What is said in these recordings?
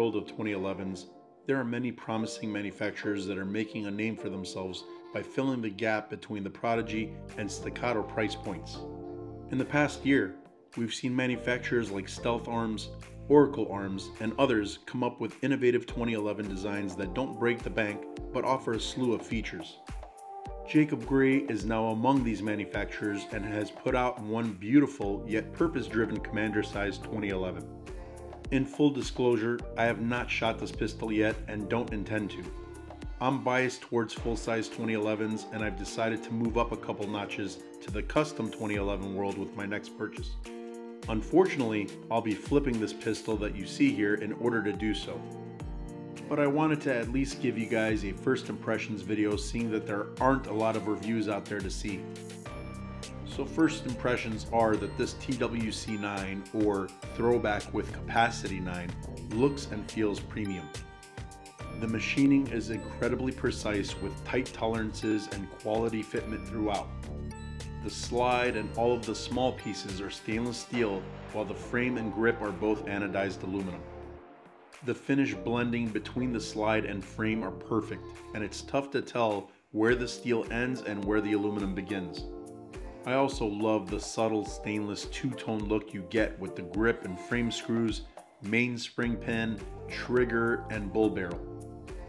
world of 2011s, there are many promising manufacturers that are making a name for themselves by filling the gap between the Prodigy and Staccato price points. In the past year, we've seen manufacturers like Stealth Arms, Oracle Arms, and others come up with innovative 2011 designs that don't break the bank but offer a slew of features. Jacob Gray is now among these manufacturers and has put out one beautiful yet purpose-driven Commander size 2011. In full disclosure, I have not shot this pistol yet and don't intend to. I'm biased towards full-size 2011s, and I've decided to move up a couple notches to the custom 2011 world with my next purchase. Unfortunately, I'll be flipping this pistol that you see here in order to do so. But I wanted to at least give you guys a first impressions video, seeing that there aren't a lot of reviews out there to see. So first impressions are that this TWC 9, or Throwback with capacity 9, looks and feels premium. The machining is incredibly precise with tight tolerances and quality fitment throughout. The slide and all of the small pieces are stainless steel, while the frame and grip are both anodized aluminum. The finish blending between the slide and frame are perfect, and it's tough to tell where the steel ends and where the aluminum begins. I also love the subtle stainless two-tone look you get with the grip and frame screws, mainspring pin, trigger, and bull barrel.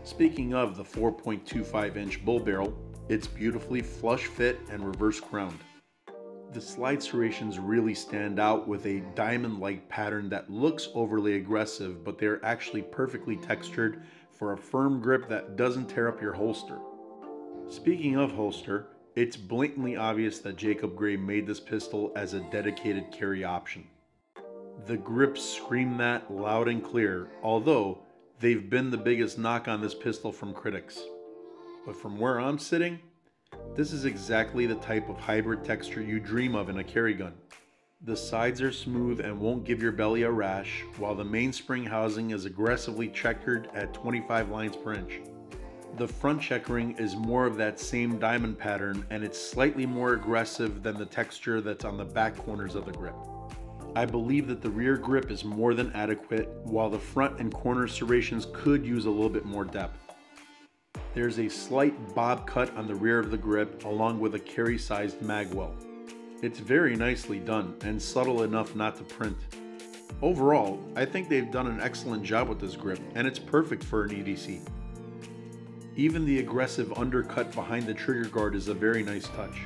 Speaking of the 4.25-inch bull barrel, it's beautifully flush fit and reverse crowned. The slide serrations really stand out with a diamond-like pattern that looks overly aggressive, but they're actually perfectly textured for a firm grip that doesn't tear up your holster. Speaking of holster, it's blatantly obvious that Jacob Gray made this pistol as a dedicated carry option. The grips scream that loud and clear, although they've been the biggest knock on this pistol from critics. But from where I'm sitting, this is exactly the type of hybrid texture you dream of in a carry gun. The sides are smooth and won't give your belly a rash, while the mainspring housing is aggressively checkered at 25 lines per inch. The front checkering is more of that same diamond pattern, and it's slightly more aggressive than the texture that's on the back corners of the grip. I believe that the rear grip is more than adequate, while the front and corner serrations could use a little bit more depth. There's a slight bob cut on the rear of the grip, along with a carry-sized magwell. It's very nicely done and subtle enough not to print. Overall, I think they've done an excellent job with this grip, and it's perfect for an EDC. Even the aggressive undercut behind the trigger guard is a very nice touch.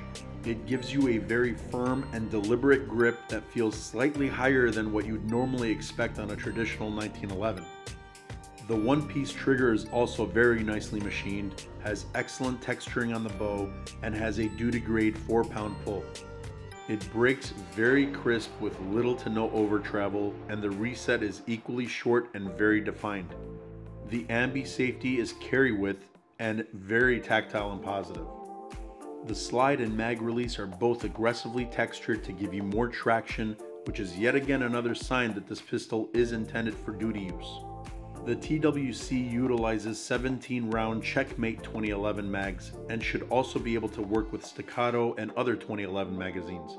It gives you a very firm and deliberate grip that feels slightly higher than what you'd normally expect on a traditional 1911. The one-piece trigger is also very nicely machined, has excellent texturing on the bow, and has a duty-grade 4-pound pull. It breaks very crisp with little to no over-travel, and the reset is equally short and very defined. The ambi safety is carry width and very tactile and positive. The slide and mag release are both aggressively textured to give you more traction, which is yet again another sign that this pistol is intended for duty use. The TWC utilizes 17-round Checkmate 2011 mags and should also be able to work with Staccato and other 2011 magazines.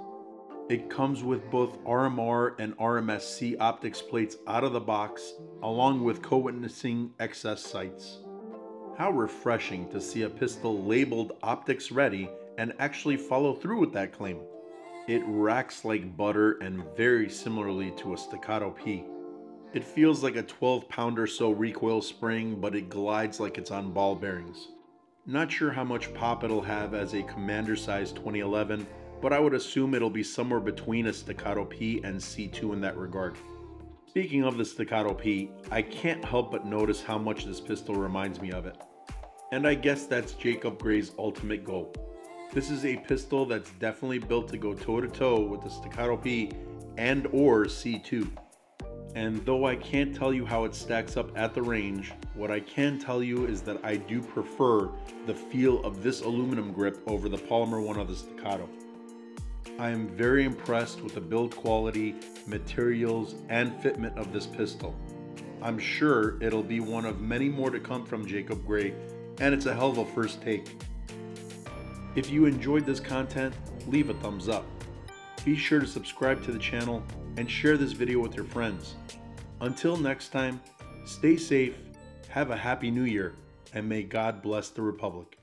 It comes with both RMR and RMSC optics plates out of the box, along with co-witnessing XS sights. How refreshing to see a pistol labeled optics ready and actually follow through with that claim. It racks like butter and very similarly to a Staccato P. It feels like a 12-pound or so recoil spring, but it glides like it's on ball bearings. Not sure how much pop it'll have as a Commander size 2011, but I would assume it'll be somewhere between a Staccato P and C2 in that regard. Speaking of the Staccato P, I can't help but notice how much this pistol reminds me of it. And I guess that's Jacob Gray's ultimate goal. This is a pistol that's definitely built to go toe-to-toe with the Staccato P and or C2. And though I can't tell you how it stacks up at the range, what I can tell you is that I do prefer the feel of this aluminum grip over the polymer one of the Staccato. I am very impressed with the build quality, materials, and fitment of this pistol. I'm sure it'll be one of many more to come from Jacob Gray, and it's a hell of a first take. If you enjoyed this content, leave a thumbs up. Be sure to subscribe to the channel and share this video with your friends. Until next time, Stay safe, have a happy new year, and may God bless the Republic.